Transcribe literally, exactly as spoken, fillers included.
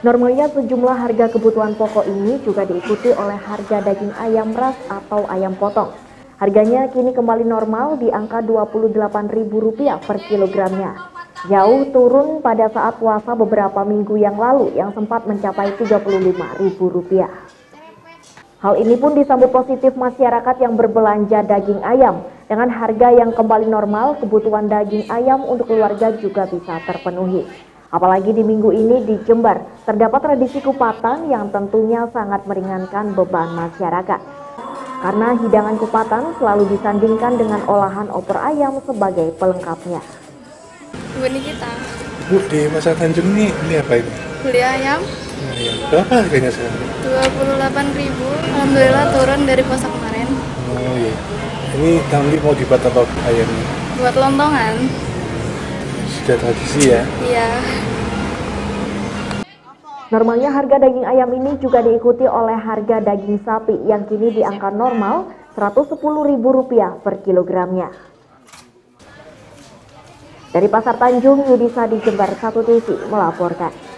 Normalnya sejumlah harga kebutuhan pokok ini juga diikuti oleh harga daging ayam ras atau ayam potong. Harganya kini kembali normal di angka dua puluh delapan ribu rupiah per kilogramnya. Jauh turun pada saat puasa beberapa minggu yang lalu yang sempat mencapai tiga puluh lima ribu rupiah. Hal ini pun disambut positif masyarakat yang berbelanja daging ayam. Dengan harga yang kembali normal, kebutuhan daging ayam untuk keluarga juga bisa terpenuhi. Apalagi di minggu ini di Jember, terdapat tradisi kupatan yang tentunya sangat meringankan beban masyarakat. Karena hidangan kupatan selalu disandingkan dengan olahan opor ayam sebagai pelengkapnya. Ini kita. Bu, di Pasar Tanjung ini beli apa ini? Beli ayam. Ayam. Berapa harganya sekarang? dua puluh delapan ribu. Alhamdulillah turun dari puasa kemarin. Oh iya. Ini tahun ini mau dibuat apa ayamnya? Buat lontongan. Sudah tradisi ya? Iya. Normalnya harga daging ayam ini juga diikuti oleh harga daging sapi yang kini di angka normal seratus sepuluh ribu rupiah per kilogramnya. Dari Pasar Tanjung, Yudisa di Jember satu T V melaporkan.